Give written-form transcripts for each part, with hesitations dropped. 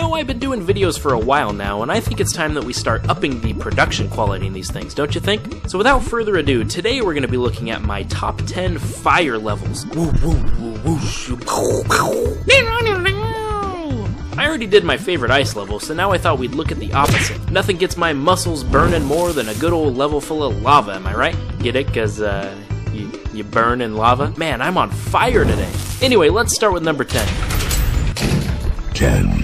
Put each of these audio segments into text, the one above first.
know, I've been doing videos for a while now, and I think it's time that we start upping the production quality in these things, don't you think? So without further ado, today we're going to be looking at my top 10 fire levels. I already did my favorite ice level, so now I thought we'd look at the opposite. Nothing gets my muscles burning more than a good old level full of lava, am I right? Get it? Cause, you burn in lava? Man, I'm on fire today. Anyway, let's start with number 10. 10.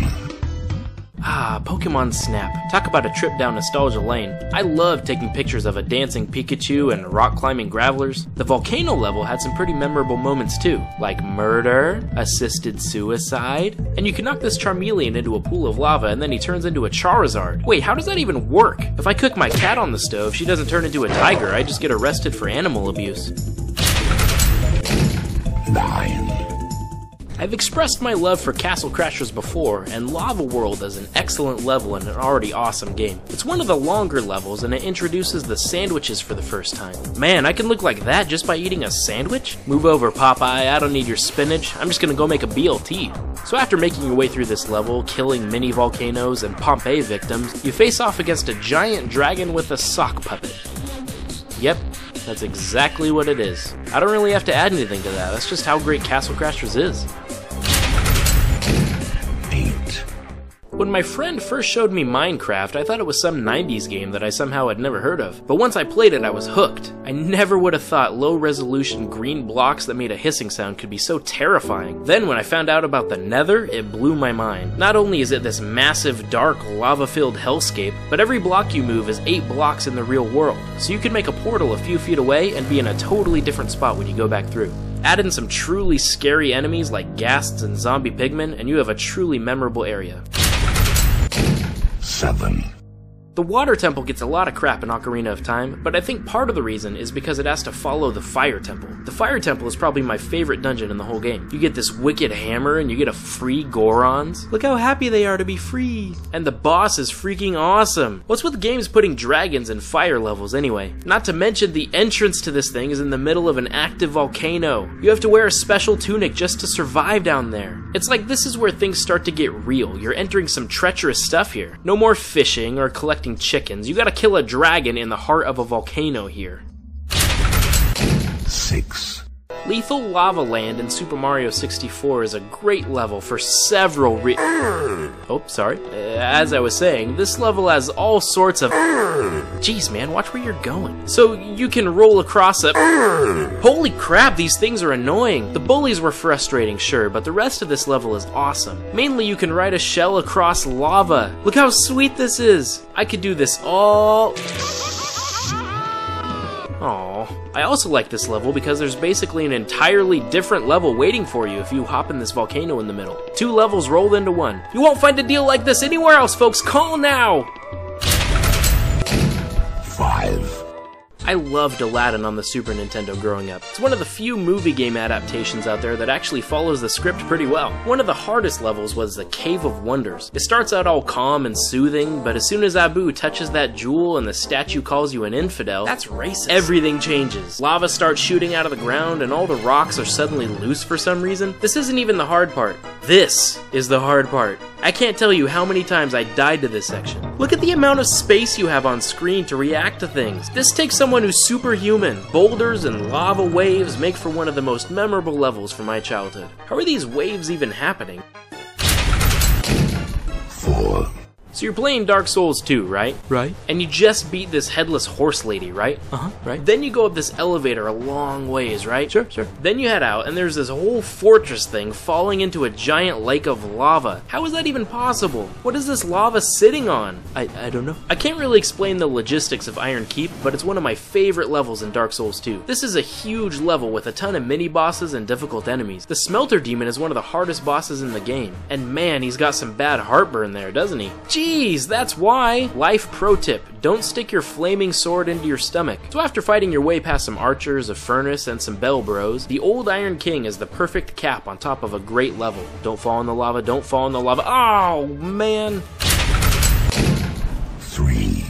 Ah, Pokemon Snap. Talk about a trip down nostalgia lane. I love taking pictures of a dancing Pikachu and rock-climbing Gravelers. The volcano level had some pretty memorable moments too, like murder, assisted suicide, and you can knock this Charmeleon into a pool of lava and then he turns into a Charizard. Wait, how does that even work? If I cook my cat on the stove, she doesn't turn into a tiger, I just get arrested for animal abuse. 9. I've expressed my love for Castle Crashers before, and Lava World is an excellent level and an already awesome game. It's one of the longer levels, and it introduces the sandwiches for the first time. Man, I can look like that just by eating a sandwich? Move over, Popeye, I don't need your spinach, I'm just gonna go make a BLT. So after making your way through this level, killing mini volcanoes and Pompeii victims, you face off against a giant dragon with a sock puppet. Yep. That's exactly what it is. I don't really have to add anything to that, that's just how great Castle Crashers is. 8. When my friend first showed me Minecraft, I thought it was some 90s game that I somehow had never heard of. But once I played it, I was hooked. I never would have thought low-resolution green blocks that made a hissing sound could be so terrifying. Then when I found out about the Nether, it blew my mind. Not only is it this massive, dark, lava-filled hellscape, but every block you move is 8 blocks in the real world, so you can make a portal a few feet away and be in a totally different spot when you go back through. Add in some truly scary enemies like ghasts and zombie pigmen, and you have a truly memorable area. 7. The Water Temple gets a lot of crap in Ocarina of Time, but I think part of the reason is because it has to follow the Fire Temple. The Fire Temple is probably my favorite dungeon in the whole game. You get this wicked hammer and you get a free Gorons. Look how happy they are to be free! And the boss is freaking awesome! What's with games putting dragons in fire levels anyway? Not to mention the entrance to this thing is in the middle of an active volcano. You have to wear a special tunic just to survive down there. It's like this is where things start to get real. You're entering some treacherous stuff here. No more fishing or collecting chickens. You gotta kill a dragon in the heart of a volcano here. 6. Lethal Lava Land in Super Mario 64 is a great level for several oh, sorry. As I was saying, this level has all sorts of Jeez, man, watch where you're going. So you can roll across a Holy crap, these things are annoying. The bullies were frustrating, sure, but the rest of this level is awesome. Mainly, you can ride a shell across lava. Look how sweet this is. I could do this all... Aww. I also like this level because there's basically an entirely different level waiting for you if you hop in this volcano in the middle. 2 levels rolled into 1. You won't find a deal like this anywhere else, folks! Call now! 5. I loved Aladdin on the Super Nintendo growing up. It's one of the few movie game adaptations out there that actually follows the script pretty well. One of the hardest levels was the Cave of Wonders. It starts out all calm and soothing, but as soon as Abu touches that jewel and the statue calls you an infidel, that's racist. Everything changes. Lava starts shooting out of the ground and all the rocks are suddenly loose for some reason. This isn't even the hard part. This is the hard part. I can't tell you how many times I died to this section. Look at the amount of space you have on screen to react to things. This takes someone who's superhuman. Boulders and lava waves make for one of the most memorable levels from my childhood. How are these waves even happening? 4. So you're playing Dark Souls 2, right? Right. And you just beat this headless horse lady, right? Uh-huh, right. Then you go up this elevator a long ways, right? Sure, sure. Then you head out, and there's this whole fortress thing falling into a giant lake of lava. How is that even possible? What is this lava sitting on? I don't know. I can't really explain the logistics of Iron Keep, but it's one of my favorite levels in Dark Souls 2. This is a huge level with a ton of mini-bosses and difficult enemies. The Smelter Demon is one of the hardest bosses in the game. And man, he's got some bad heartburn there, doesn't he? Jeez, that's why! Life pro tip, don't stick your flaming sword into your stomach. So after fighting your way past some archers, a furnace, and some bell bros, the old Iron King is the perfect cap on top of a great level. Don't fall in the lava, don't fall in the lava. Oh, man! 3.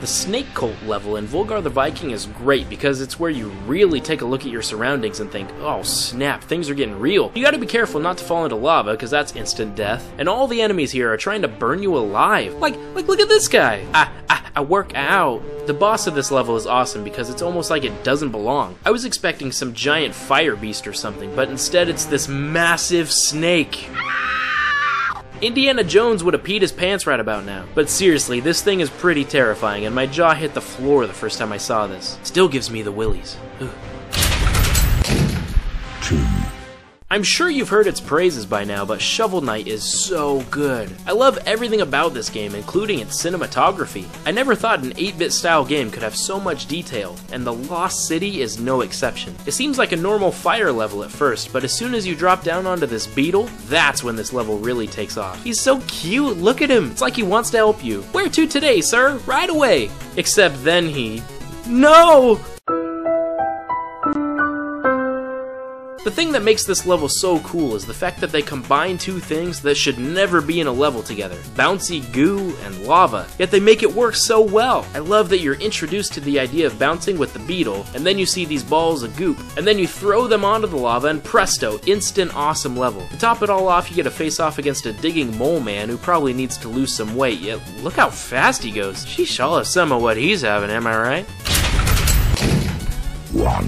the Snake Cult level in Volgar the Viking is great because it's where you really take a look at your surroundings and think, oh snap, things are getting real. You gotta be careful not to fall into lava because that's instant death. And all the enemies here are trying to burn you alive. Like look at this guy. I work out. The boss of this level is awesome because it's almost like it doesn't belong. I was expecting some giant fire beast or something, but instead it's this massive snake. Indiana Jones would have peed his pants right about now. But seriously, this thing is pretty terrifying, and my jaw hit the floor the first time I saw this. Still gives me the willies. Ugh. I'm sure you've heard its praises by now, but Shovel Knight is so good. I love everything about this game, including its cinematography. I never thought an 8-bit style game could have so much detail, and the Lost City is no exception. It seems like a normal fire level at first, but as soon as you drop down onto this beetle, that's when this level really takes off. He's so cute, look at him! It's like he wants to help you. Where to today, sir? Right away! Except then he... No! The thing that makes this level so cool is the fact that they combine two things that should never be in a level together, bouncy goo and lava, yet they make it work so well. I love that you're introduced to the idea of bouncing with the beetle, and then you see these balls of goop, and then you throw them onto the lava and presto, instant awesome level. To top it all off, you get a face off against a digging mole man who probably needs to lose some weight, yet look how fast he goes. Sheesh, all of some of what he's having, am I right?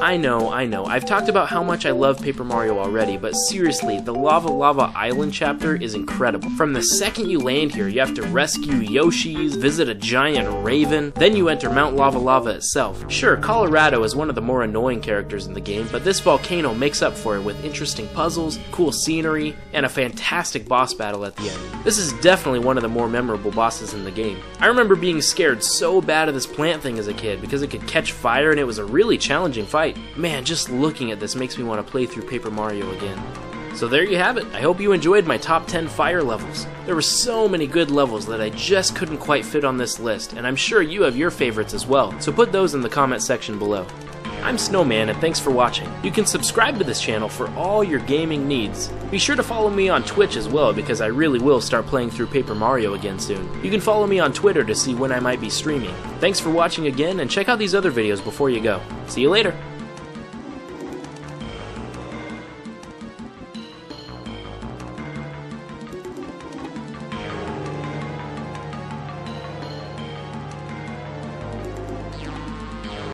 I know, I've talked about how much I love Paper Mario already, but seriously, the Lava Lava Island chapter is incredible. From the second you land here, you have to rescue Yoshis, visit a giant raven, then you enter Mount Lava Lava itself. Sure, Colorado is one of the more annoying characters in the game, but this volcano makes up for it with interesting puzzles, cool scenery, and a fantastic boss battle at the end. This is definitely one of the more memorable bosses in the game. I remember being scared so bad of this plant thing as a kid because it could catch fire and it was a really challenging fight. Man, just looking at this makes me want to play through Paper Mario again. So there you have it. I hope you enjoyed my top 10 fire levels. There were so many good levels that I just couldn't quite fit on this list, and I'm sure you have your favorites as well, so put those in the comment section below. I'm Snowman, and thanks for watching. You can subscribe to this channel for all your gaming needs. Be sure to follow me on Twitch as well, because I really will start playing through Paper Mario again soon. You can follow me on Twitter to see when I might be streaming. Thanks for watching again, and check out these other videos before you go. See you later!